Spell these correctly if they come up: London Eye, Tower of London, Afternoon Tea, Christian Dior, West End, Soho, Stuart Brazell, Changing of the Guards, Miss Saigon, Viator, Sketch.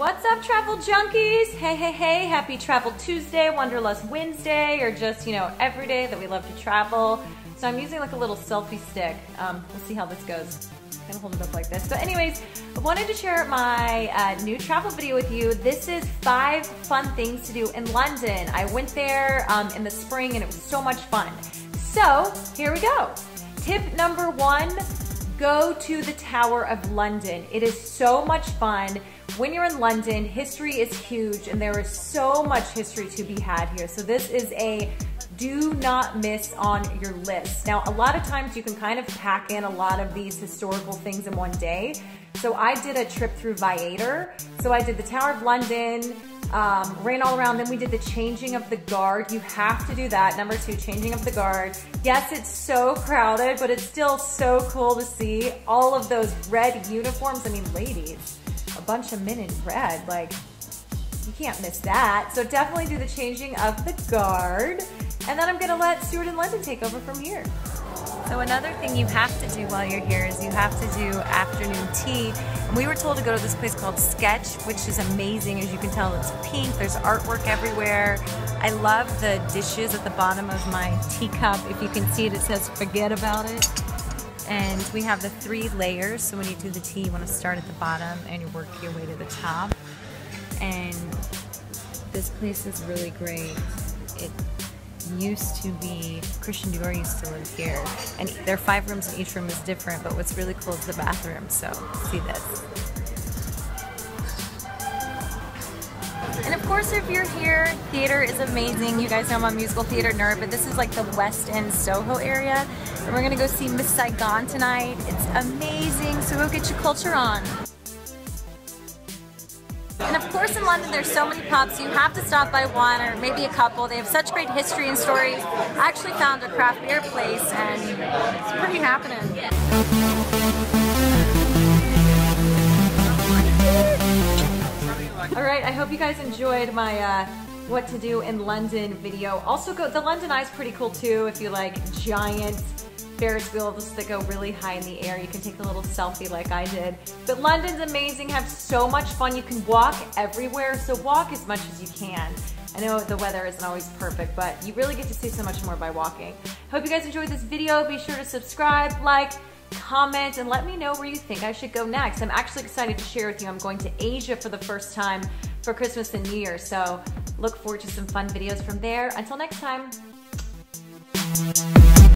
What's up, travel junkies? Hey, hey, hey, happy Travel Tuesday, Wanderlust Wednesday, or just, you know, every day that we love to travel. So I'm using like a little selfie stick. We'll see how this goes. I'm gonna hold it up like this. But anyways, I wanted to share my new travel video with you. This is 5 fun things to do in London. I went there in the spring and it was so much fun. So here we go. Tip number 1, go to the Tower of London. It is so much fun. When you're in London, history is huge and there is so much history to be had here. So this is a do not miss on your list. Now, a lot of times you can kind of pack in a lot of these historical things in one day. So I did a trip through Viator. So I did the Tower of London, ran all around, then we did the changing of the guard. You have to do that. Number 2, changing of the guard. Yes, it's so crowded, but it's still so cool to see all of those red uniforms. I mean, ladies, a bunch of men in red, like, you can't miss that. So definitely do the changing of the guard. And then I'm gonna let Stuart and London take over from here. So another thing you have to do while you're here is you have to do afternoon tea. And we were told to go to this place called Sketch, which is amazing. As you can tell, it's pink, there's artwork everywhere. I love the dishes at the bottom of my teacup. If you can see it, it says forget about it. And we have the 3 layers, so when you do the tea, you wanna start at the bottom and you work your way to the top. And this place is really great. It used to be, Christian Dior used to live here, and there are 5 rooms and each room is different, but what's really cool is the bathroom, so see this. And of course, if you're here, theater is amazing. You guys know I'm a musical theater nerd, but this is like the West End Soho area, and we're gonna go see Miss Saigon tonight. It's amazing, so go get your culture on. And of course in London there's so many pubs, you have to stop by one or maybe a couple. They have such great history and stories. I actually found a craft beer place and it's pretty happening. Alright, I hope you guys enjoyed my what to do in London video. Also go, the London Eye is pretty cool too if you like giant Ferris wheels that go really high in the air. You can take a little selfie like I did. But London's amazing, have so much fun. You can walk everywhere, so walk as much as you can. I know the weather isn't always perfect, but you really get to see so much more by walking. Hope you guys enjoyed this video. Be sure to subscribe, like, comment, and let me know where you think I should go next. I'm actually excited to share with you. I'm going to Asia for the first time for Christmas and New Year, so look forward to some fun videos from there. Until next time.